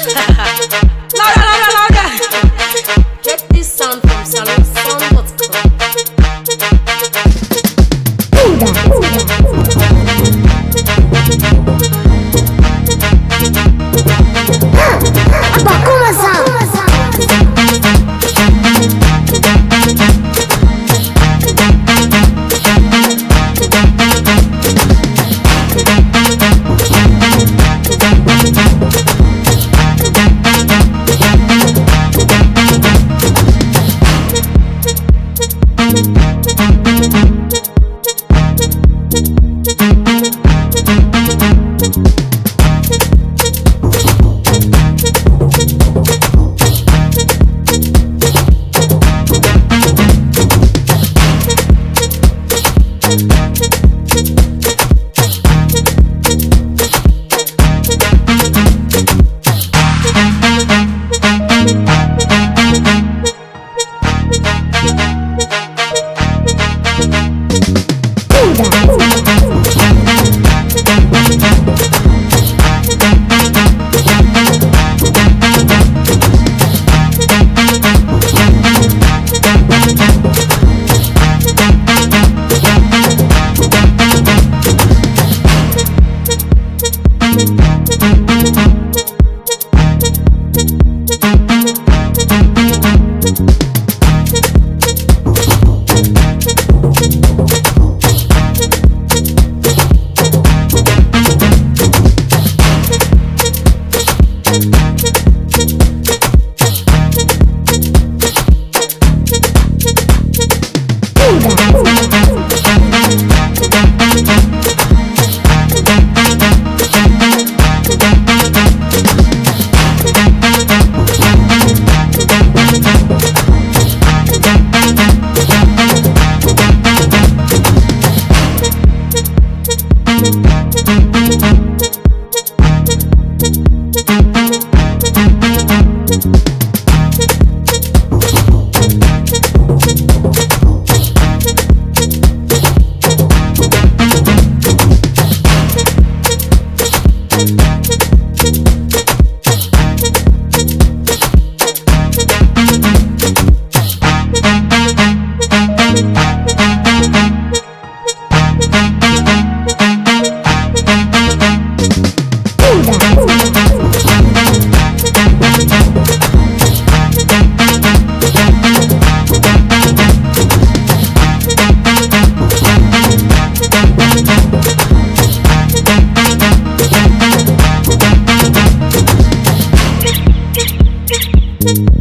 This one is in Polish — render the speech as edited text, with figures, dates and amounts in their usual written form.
Laura, Laura, Laura. Get this sound from salonsound.com.